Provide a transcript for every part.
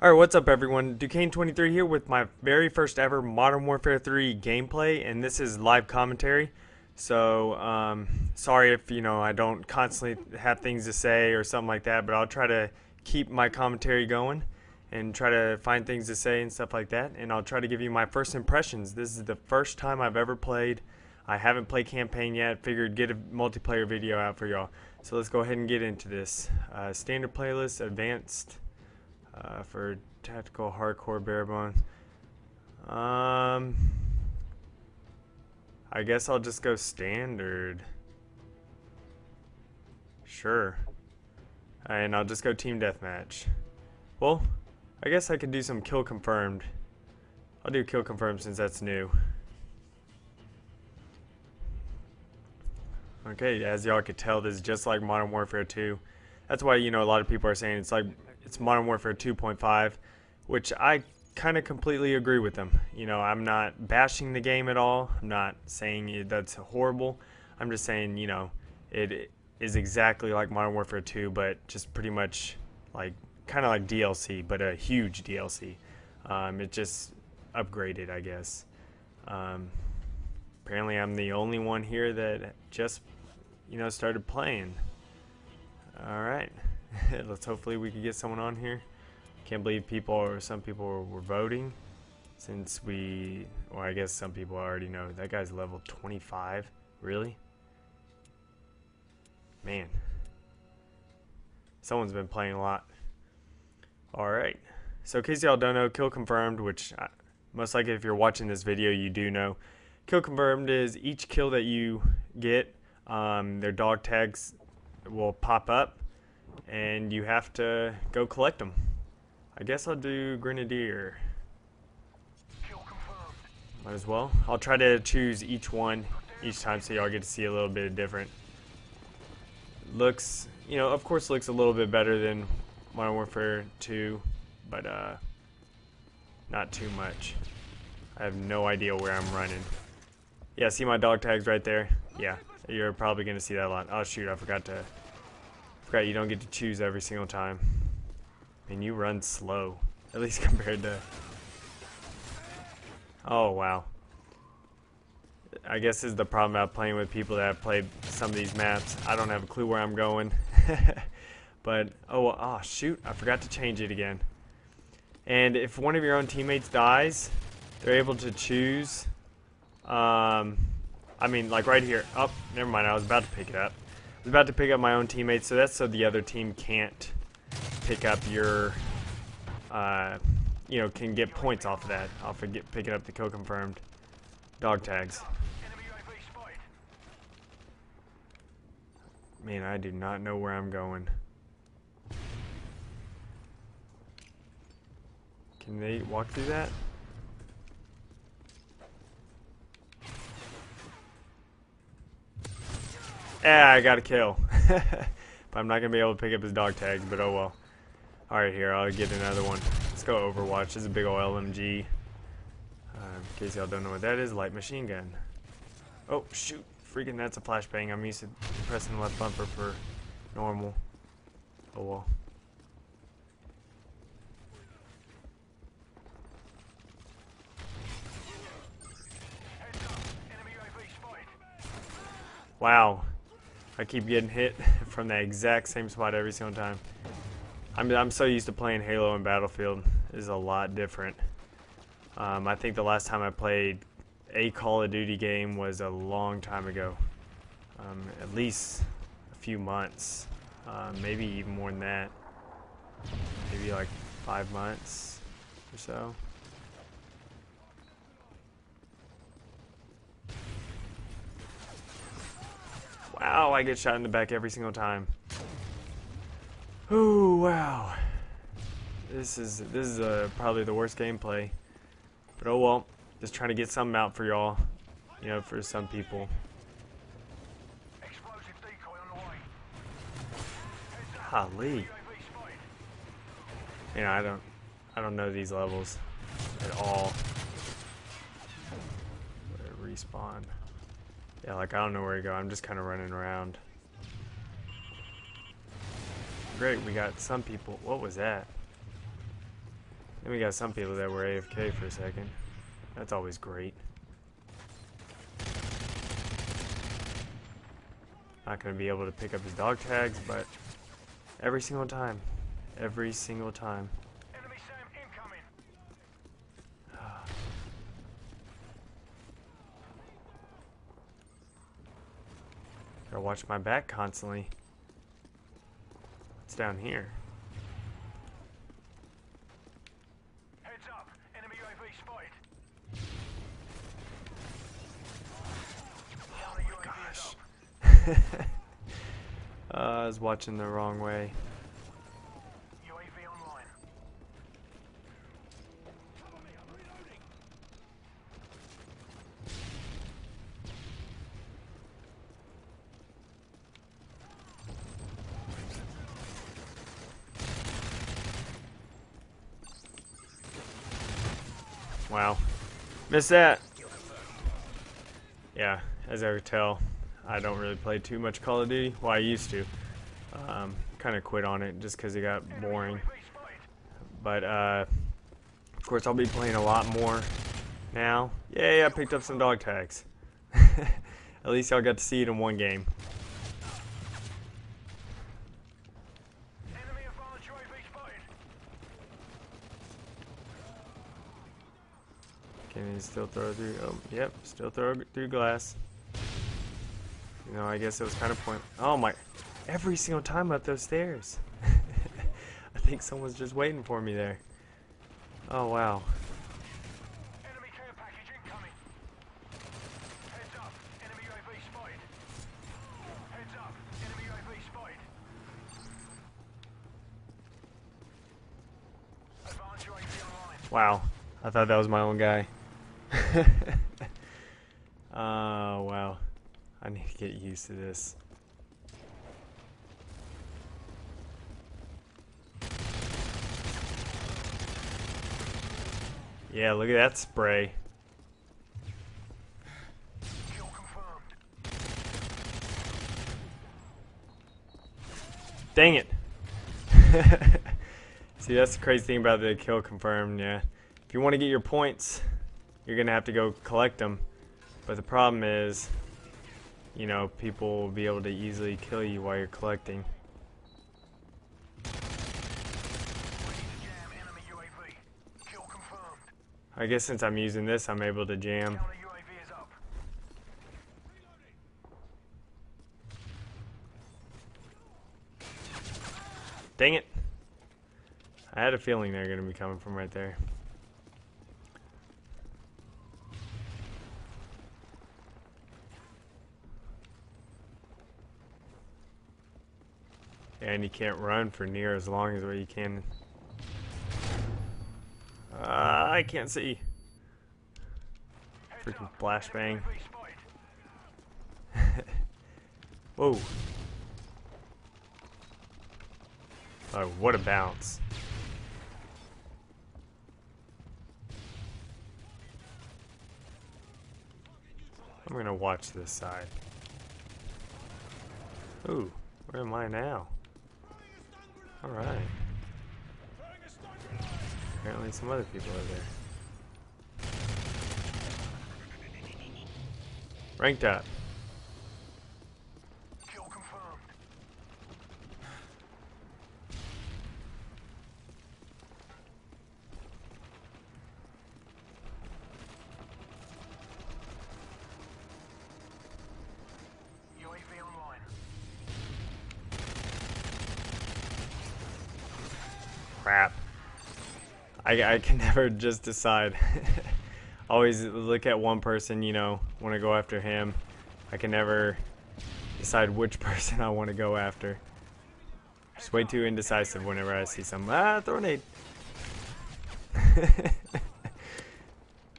Alright, what's up everyone, Ducain23 here with my very first ever Modern Warfare 3 gameplay, and this is live commentary. So, sorry if, I don't constantly have things to say or something like that, but I'll try to keep my commentary going and try to find things to say and stuff like that, and I'll try to give you my first impressions. This is the first time I've ever played. I haven't played campaign yet, figured get a multiplayer video out for y'all. So let's go ahead and get into this. Standard playlist, advanced... for tactical hardcore barebones, I guess I'll just go standard. Sure, and I'll just go team deathmatch. Well, I guess I could do some kill confirmed. I'll do kill confirmed since that's new. Okay, as y'all could tell, this is just like Modern Warfare 2. That's why a lot of people are saying it's like. It's Modern Warfare 2.5, which I kind of completely agree with them. I'm not bashing the game at all. I'm not saying that's horrible. I'm just saying, it is exactly like Modern Warfare 2, but just pretty much like kind of like DLC, but a huge DLC. It just upgraded, I guess. Apparently, I'm the only one here that just, started playing. All right. Let's hopefully we can get someone on here. Can't believe people or some people were voting since we, well, I guess some people already know that guy's level 25. Really? Man, someone's been playing a lot. All right. So in case y'all don't know, kill confirmed, which most likely if you're watching this video, you do know. Kill confirmed is each kill that you get, their dog tags will pop up. And you have to go collect them. I guess I'll do Grenadier. Might as well. I'll try to choose each one each time so y'all get to see a little bit different. Looks, of course looks a little bit better than Modern Warfare 2, but not too much. I have no idea where I'm running. Yeah, see my dog tags right there? Yeah, you're probably gonna see that a lot. Oh shoot, I forgot to... Forgot you don't get to choose every single time. And you run slow, at least compared to... Oh, wow. I guess this is the problem about playing with people that have played some of these maps. I don't have a clue where I'm going. But, oh, shoot, I forgot to change it again. And if one of your own teammates dies, they're able to choose... I mean, like right here. Oh, never mind, I was about to pick it up. I was about to pick up my own teammates, so that's so the other team can't pick up your, can get points off of that. I'll forget picking up the kill confirmed dog tags. Man, I do not know where I'm going. Can they walk through that? Yeah, I got a kill. But I'm not going to be able to pick up his dog tags, but oh well. Alright, here, I'll get another one. Let's go Overwatch. This is a big old LMG. In case y'all don't know what that is, light machine gun. Oh, shoot. Freaking, that's a flashbang. I'm used to pressing the left bumper for normal. Oh well. Wow. I keep getting hit from the exact same spot every single time. I'm so used to playing Halo and Battlefield. It's a lot different. I think the last time I played a Call of Duty game was a long time ago. At least a few months. Maybe even more than that. Maybe like 5 months or so. Wow, I get shot in the back every single time. Ooh, wow. This is probably the worst gameplay. But oh well, just trying to get something out for y'all. For some people. Explosive decoy on the way. Golly. I don't know these levels at all. Respawn. Yeah, like I don't know where to go. I'm just kind of running around. Great, we got some people. What was that? Then we got some people that were AFK for a second. That's always great. Not going to be able to pick up his dog tags, but every single time. Every single time. Enemy SAM incoming. Gotta watch my back constantly. What's down here? Heads up. Enemy UAV spotted. Oh my gosh. I was watching the wrong way. UAV online. Cover me, I'm reloading. Wow. Missed that. Yeah, as I could tell. I don't really play too much Call of Duty. Well, I used to. Kind of quit on it just because it got boring. But, of course, I'll be playing a lot more now. Yay, I picked up some dog tags. At least y'all got to see it in one game. Can he still throw through? Oh, yep, still throw through glass. You know, I guess it was kind of point. Oh my! Every single time up those stairs. I think someone's just waiting for me there. Oh wow! Enemy care package incoming. Heads up! Enemy UAV spotted. Heads up! Enemy UAV spotted. Advanced UAV online. Wow! I thought that was my own guy. Oh wow! I need to get used to this. Yeah, look at that spray. Kill confirmed. Dang it. See, that's the crazy thing about the kill confirmed, yeah. If you want to get your points, you're going to have to go collect them. But the problem is, you know, people will be able to easily kill you while you're collecting. I guess since I'm using this, I'm able to jam. Dang it! I had a feeling they're going to be coming from right there. And you can't run for near as long as what you can. I can't see. Freaking flashbang. Whoa. Oh, what a bounce. I'm gonna watch this side. Ooh, where am I now? Alright. Apparently some other people are there. Ranked up. Kill confirmed. UAV online. Crap. I can never just decide. Always look at one person, you know, want to go after him. I can never decide which person I want to go after. Just way too indecisive whenever I see someone. Ah, throw a nade.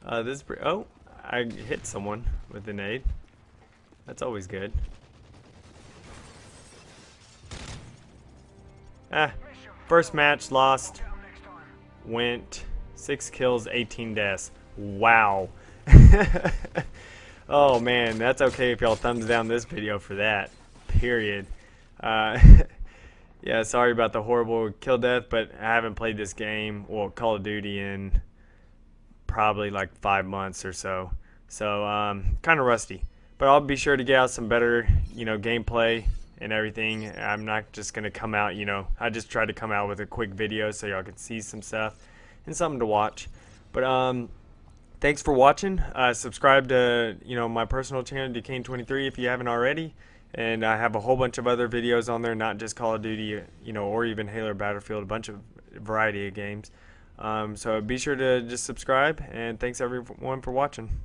Oh, I hit someone with the nade. That's always good. Ah, first match lost. Went 6 kills, 18 deaths. Wow. Oh man, that's okay if y'all thumbs down this video for that. Period. Yeah, sorry about the horrible kill death, but I haven't played this game, well, Call of Duty, in probably like 5 months or so. So kind of rusty, but I'll be sure to get out some better, gameplay and everything. I'm not just gonna come out, I just tried to come out with a quick video so y'all can see some stuff and something to watch. But thanks for watching. Subscribe to my personal channel, Ducain23, if you haven't already. And I have a whole bunch of other videos on there, not just Call of Duty, or even Halo or Battlefield, a bunch of variety of games. So be sure to just subscribe, and thanks everyone for watching.